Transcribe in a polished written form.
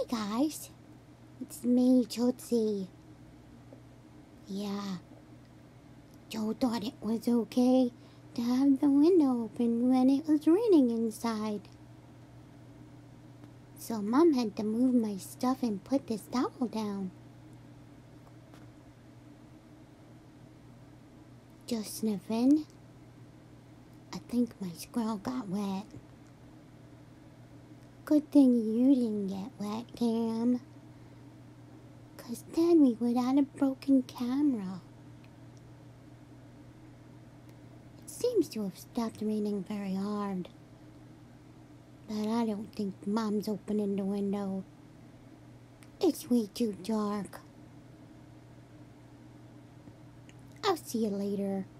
Hi guys, it's me, Tootsie. Yeah, Joe thought it was okay to have the window open when it was raining inside. So Mom had to move my stuff and put this towel down. Just sniffing. I think my squirrel got wet. Good thing you didn't get wet, Cam. 'Cause then we would have a broken camera. It seems to have stopped raining very hard. But I don't think Mom's opening the window. It's way too dark. I'll see you later.